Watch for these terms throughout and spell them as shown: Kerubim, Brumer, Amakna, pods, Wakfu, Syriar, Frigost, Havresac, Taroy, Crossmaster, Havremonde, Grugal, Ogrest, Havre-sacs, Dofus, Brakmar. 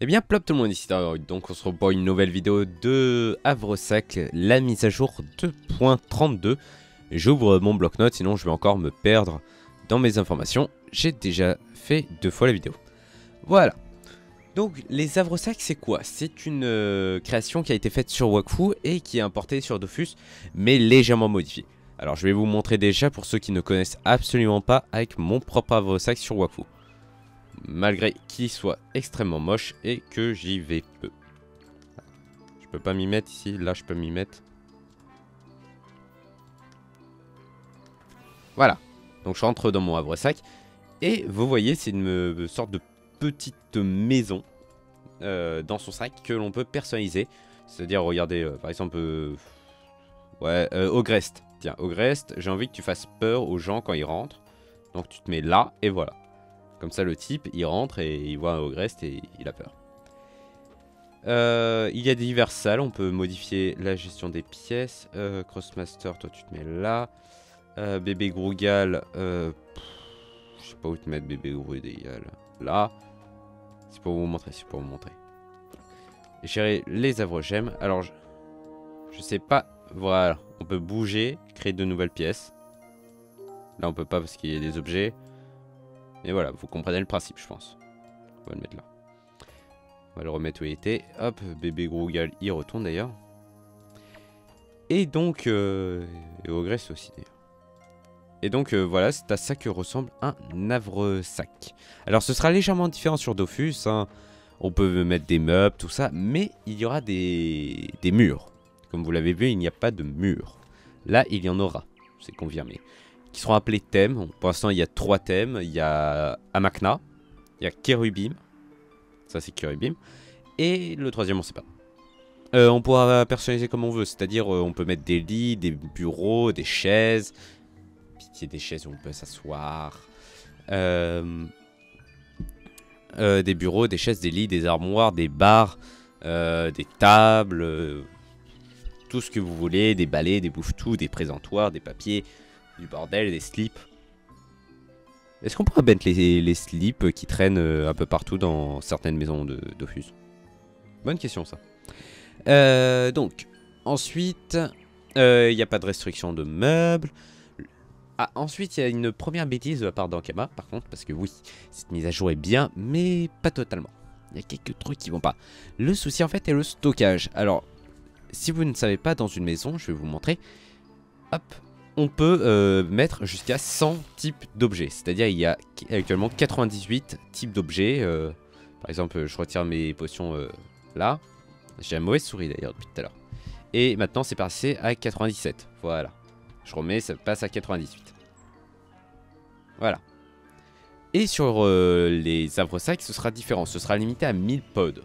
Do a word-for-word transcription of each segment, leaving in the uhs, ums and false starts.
Et bien plop tout le monde, ici Taroy. Donc on se revoit pour une nouvelle vidéo de Havresac, la mise à jour deux point trente-deux. J'ouvre mon bloc-notes, sinon je vais encore me perdre dans mes informations. J'ai déjà fait deux fois la vidéo. Voilà. Donc les Havresac, c'est quoi? C'est une euh, création qui a été faite sur Wakfu et qui est importée sur Dofus, mais légèrement modifiée. Alors je vais vous montrer déjà pour ceux qui ne connaissent absolument pas avec mon propre Havresac sur Wakfu. Malgré qu'il soit extrêmement moche et que j'y vais peu. Je peux pas m'y mettre ici, là je peux m'y mettre. Voilà, donc je rentre dans mon Havresac et vous voyez c'est une sorte de petite maison euh, dans son sac que l'on peut personnaliser. C'est-à-dire regardez euh, par exemple, euh, ouais, euh, Ogrest. Tiens, Ogrest, j'ai envie que tu fasses peur aux gens quand ils rentrent. Donc tu te mets là et voilà. Comme ça le type il rentre et il voit un Ogrest et il a peur. Euh, il y a diverses salles, on peut modifier la gestion des pièces. Euh, Crossmaster, toi tu te mets là. Euh, bébé Grugal, euh, je sais pas où te mettre bébé Grugal. Là, c'est pour vous montrer, c'est pour vous montrer. Et gérer les Havregem. Alors je, je sais pas, voilà, on peut bouger, créer de nouvelles pièces. Là on peut pas parce qu'il y a des objets. Mais voilà, vous comprenez le principe, je pense. On va le mettre là. On va le remettre où il était. Hop, bébé Grugal, il retourne d'ailleurs. Et donc, euh, et Ogrest aussi d'ailleurs. Et donc, euh, voilà, c'est à ça que ressemble un Havresac. Alors, ce sera légèrement différent sur Dofus. Hein. On peut mettre des meubles, tout ça. Mais il y aura des, des murs. Comme vous l'avez vu, il n'y a pas de murs. Là, il y en aura. C'est confirmé. Qui seront appelés thèmes. Pour l'instant il y a trois thèmes, il y a Amakna, il y a Kerubim, ça c'est Kerubim, et le troisième on sait pas. Euh, on pourra personnaliser comme on veut, c'est-à-dire euh, on peut mettre des lits, des bureaux, des chaises, pitié des chaises où on peut s'asseoir, euh, euh, des bureaux, des chaises, des lits, des armoires, des barres, euh, des tables, euh, tout ce que vous voulez, des balais, des bouffetous, des présentoirs, des papiers, du bordel, des slips. Est-ce qu'on pourrait mettre les, les slips qui traînent un peu partout dans certaines maisons de Dofus? Bonne question ça. Euh, donc, ensuite, il euh, n'y a pas de restriction de meubles. Ah, ensuite, il y a une première bêtise de la part d'Ankama, par contre, parce que oui, cette mise à jour est bien, mais pas totalement. Il y a quelques trucs qui vont pas. Le souci en fait est le stockage. Alors, si vous ne savez pas, dans une maison, je vais vous montrer. Hop. On peut euh, mettre jusqu'à cent types d'objets. C'est-à-dire il y a actuellement quatre-vingt-dix-huit types d'objets. Euh, par exemple, je retire mes potions euh, là. J'ai la mauvaise souris d'ailleurs depuis tout à l'heure. Et maintenant c'est passé à quatre-vingt-dix-sept. Voilà. Je remets, ça passe à quatre-vingt-dix-huit. Voilà. Et sur euh, les Havresac, ce sera différent. Ce sera limité à mille pods.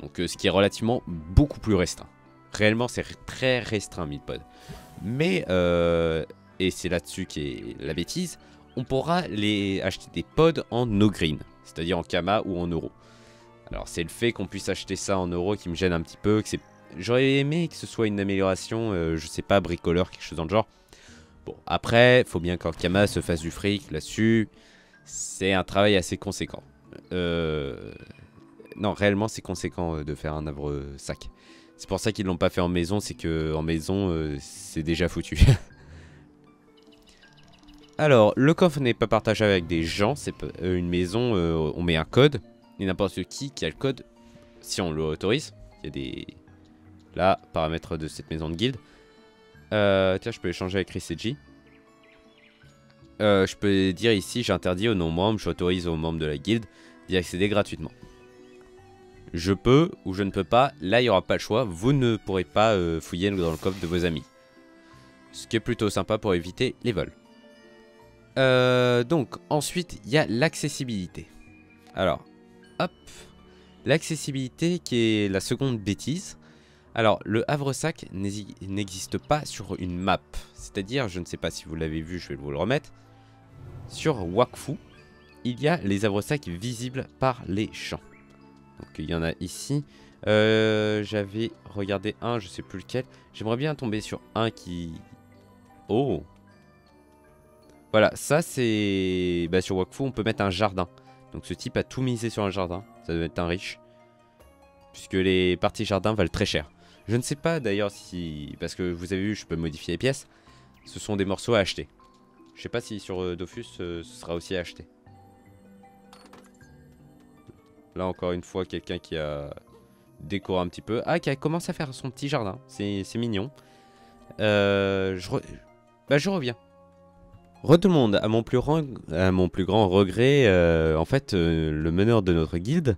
Donc euh, ce qui est relativement beaucoup plus restreint. Réellement c'est très restreint mille pods. Mais, euh, et c'est là-dessus qu'est la bêtise, on pourra les acheter des pods en no green, c'est-à-dire en Kama ou en euros. Alors c'est le fait qu'on puisse acheter ça en euros qui me gêne un petit peu, j'aurais aimé que ce soit une amélioration, euh, je sais pas, bricoleur, quelque chose dans le genre. Bon, après, faut bien qu'en Kama se fasse du fric là-dessus, c'est un travail assez conséquent. Euh... Non, réellement c'est conséquent euh, de faire un Havresac. C'est pour ça qu'ils l'ont pas fait en maison, c'est que en maison euh, c'est déjà foutu. Alors le coffre n'est pas partagé avec des gens, c'est euh, une maison, euh, on met un code et n'importe qui qui a le code, si on le autorise, il y a des là paramètres de cette maison de guilde. Euh, tiens, je peux échanger avec Chris et G. Euh, je peux dire ici j'interdis aux non-membres, j'autorise aux membres de la guilde d'y accéder gratuitement. Je peux ou je ne peux pas, là il n'y aura pas le choix, vous ne pourrez pas euh, fouiller dans le coffre de vos amis. Ce qui est plutôt sympa pour éviter les vols. Euh, donc ensuite il y a l'accessibilité. Alors hop, l'accessibilité qui est la seconde bêtise. Alors le Havresac n'existe pas sur une map, c'est-à-dire, je ne sais pas si vous l'avez vu, je vais vous le remettre. Sur Wakfu, il y a les Havresacs visibles par les champs. Donc il y en a ici, euh, j'avais regardé un, je sais plus lequel, j'aimerais bien tomber sur un qui... Oh. Voilà, ça c'est... Bah, sur Wakfu on peut mettre un jardin, donc ce type a tout misé sur un jardin, ça doit être un riche. puisque les parties jardin valent très cher. Je ne sais pas d'ailleurs si... Parce que vous avez vu, je peux modifier les pièces. Ce sont des morceaux à acheter. Je ne sais pas si sur euh, Dofus, euh, ce sera aussi à acheter. Là encore une fois, quelqu'un qui a décoré un petit peu. Ah, qui a commencé à faire son petit jardin. C'est mignon. Euh, je, re... bah, je reviens. Re tout le monde, à mon plus, rang... à mon plus grand regret, euh, en fait, euh, le meneur de notre guilde,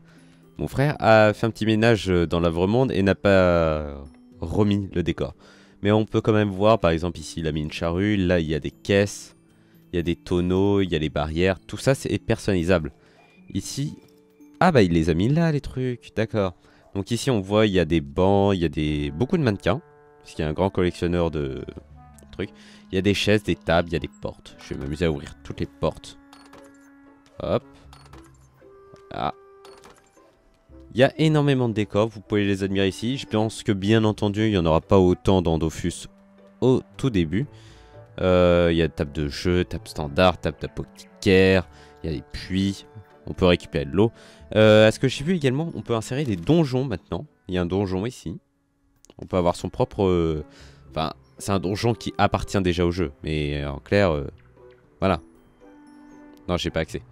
mon frère, a fait un petit ménage dans l'Avremonde et n'a pas remis le décor. Mais on peut quand même voir, par exemple ici, il a mis une charrue, là il y a des caisses, il y a des tonneaux, il y a les barrières, tout ça c'est personnalisable. Ici, ah bah il les a mis là les trucs, d'accord. Donc ici on voit, il y a des bancs, il y a des beaucoup de mannequins, parce qu'il y a un grand collectionneur de trucs. Il y a des chaises, des tables, il y a des portes. Je vais m'amuser à ouvrir toutes les portes. Hop. Ah. Il y a énormément de décors, vous pouvez les admirer ici. Je pense que bien entendu, il n'y en aura pas autant dans Dofus au tout début. Euh, il y a table de jeu, table standard, table d'apothicaire, il y a des puits, on peut récupérer de l'eau. Euh, à ce que j'ai vu également, on peut insérer des donjons maintenant. Il y a un donjon ici. On peut avoir son propre... Euh... Enfin, c'est un donjon qui appartient déjà au jeu. Mais en clair, euh... voilà. Non, j'ai pas accès.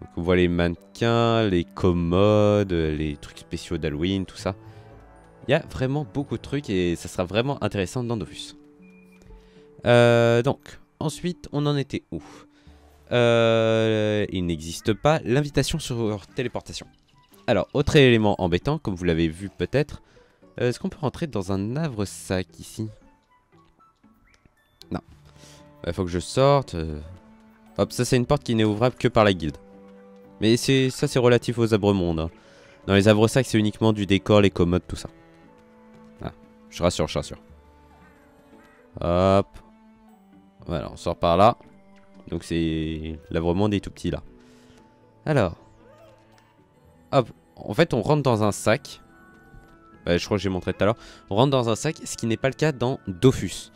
Donc on voit les mannequins, les commodes, les trucs spéciaux d'Halloween, tout ça. Il y a vraiment beaucoup de trucs et ça sera vraiment intéressant dans Dofus. Euh, donc, ensuite, on en était où? euh, Il n'existe pas l'invitation sur téléportation. Alors, autre élément embêtant, comme vous l'avez vu peut-être. Est-ce qu'on peut rentrer dans un havre-sac ici? Non. Il faut que je sorte. Hop, ça c'est une porte qui n'est ouvrable que par la guilde. Mais ça c'est relatif aux abremondes. Hein. Dans les abresacs c'est uniquement du décor, les commodes, tout ça. Ah, je rassure, je rassure. Hop. Voilà, on sort par là. Donc c'est... l'abremonde est tout petit là. Alors. Hop, en fait on rentre dans un sac. Bah, je crois que j'ai montré tout à l'heure. On rentre dans un sac, ce qui n'est pas le cas dans Dofus.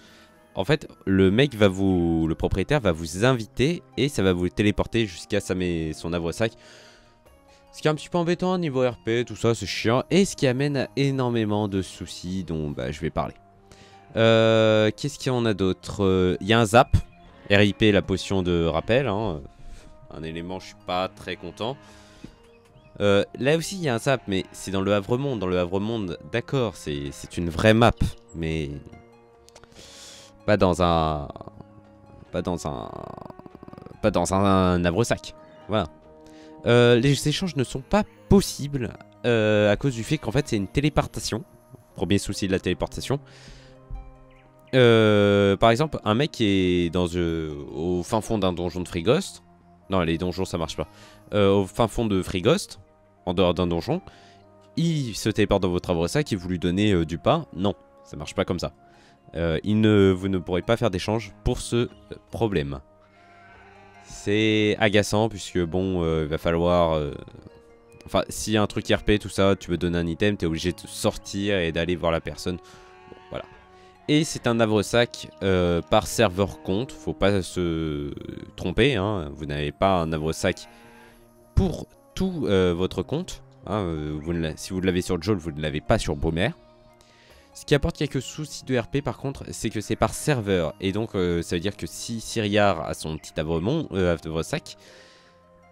En fait, le mec va vous, le propriétaire va vous inviter et ça va vous téléporter jusqu'à son havre-sac. Ce qui est un petit peu embêtant niveau R P, tout ça, c'est chiant. Et ce qui amène à énormément de soucis dont bah, je vais parler. Euh, Qu'est-ce qu'il y en a d'autre? Il y a un zap, R I P la potion de rappel. Hein. Un élément, je suis pas très content. Euh, là aussi, il y a un zap, mais c'est dans le Havremonde. Dans le Havremonde, d'accord, c'est une vraie map, mais... Pas dans un... Pas dans un... Pas dans un havre-sac. Voilà. Euh, les échanges ne sont pas possibles euh, à cause du fait qu'en fait c'est une téléportation. Premier souci de la téléportation. Euh, par exemple, un mec qui est dans, euh, au fin fond d'un donjon de Frigost. Non, les donjons ça marche pas. Euh, au fin fond de Frigost, en dehors d'un donjon, il se téléporte dans votre havre-sac et vous lui donnez euh, du pain. Non, ça marche pas comme ça. Euh, il ne, vous ne pourrez pas faire d'échange pour ce problème. C'est agaçant puisque bon, euh, il va falloir... Euh, enfin, s'il y a un truc R P, tout ça, tu veux donner un item, t'es obligé de sortir et d'aller voir la personne. Bon, voilà. Et c'est un havre-sac euh, par serveur compte, faut pas se tromper, hein. Vous n'avez pas un havre-sac pour tout euh, votre compte. Hein. Vous ne si vous l'avez sur Joel, vous ne l'avez pas sur Brumer. Ce qui apporte quelques soucis de R P par contre, c'est que c'est par serveur. Et donc euh, ça veut dire que si Syriar a son petit avremont, euh, havre-sac,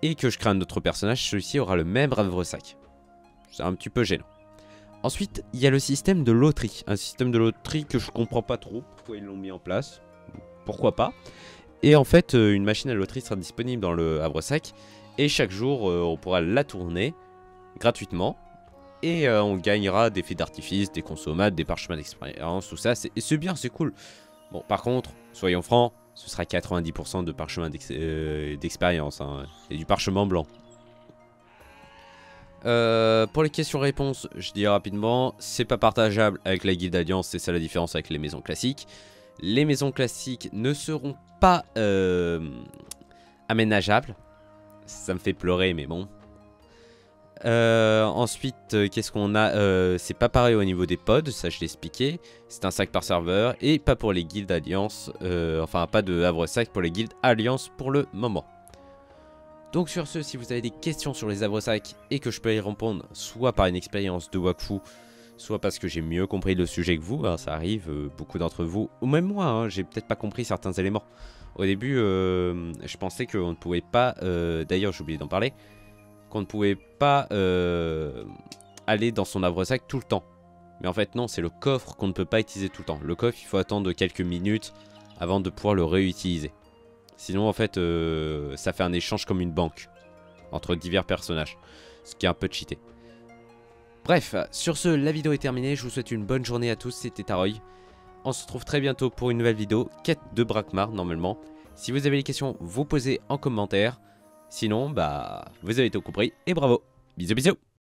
et que je crée un autre personnage, celui-ci aura le même havre-sac. C'est un petit peu gênant. Ensuite, il y a le système de loterie. Un système de loterie que je comprends pas trop pourquoi ils l'ont mis en place. Pourquoi pas. Et en fait, euh, une machine à loterie sera disponible dans le havre-sac. Et chaque jour, euh, on pourra la tourner gratuitement. Et euh, on gagnera des faits d'artifice, des consommables, des parchemins d'expérience, tout ça. C'est bien, c'est cool. Bon, par contre, soyons francs, ce sera quatre-vingt-dix pour cent de parchemins d'expérience. Euh, hein, et du parchemin blanc. Euh, pour les questions-réponses, je dis rapidement, c'est pas partageable avec la guilde d'alliance. C'est ça la différence avec les maisons classiques. Les maisons classiques ne seront pas euh, aménageables. Ça me fait pleurer, mais bon. Euh, ensuite, euh, qu'est-ce qu'on a euh, c'est pas pareil au niveau des pods, ça je l'ai expliqué. C'est un sac par serveur et pas pour les guildes alliance, euh, enfin pas de havre sac pour les guildes alliance pour le moment. Donc sur ce, si vous avez des questions sur les Abresacs et que je peux y répondre soit par une expérience de Wakfu, soit parce que j'ai mieux compris le sujet que vous, hein, ça arrive, euh, beaucoup d'entre vous, ou même moi, hein, j'ai peut-être pas compris certains éléments. Au début, euh, je pensais qu'on ne pouvait pas, euh, d'ailleurs j'ai oublié d'en parler, qu'on ne pouvait pas euh, aller dans son havresac tout le temps. Mais en fait non, c'est le coffre qu'on ne peut pas utiliser tout le temps. Le coffre, il faut attendre quelques minutes avant de pouvoir le réutiliser. Sinon en fait, euh, ça fait un échange comme une banque, entre divers personnages, ce qui est un peu cheaté. Bref, sur ce, la vidéo est terminée, je vous souhaite une bonne journée à tous, c'était Taroy. On se retrouve très bientôt pour une nouvelle vidéo, quête de Brakmar normalement. Si vous avez des questions, vous posez en commentaire. Sinon, bah, vous avez tout compris et bravo. Bisous bisous.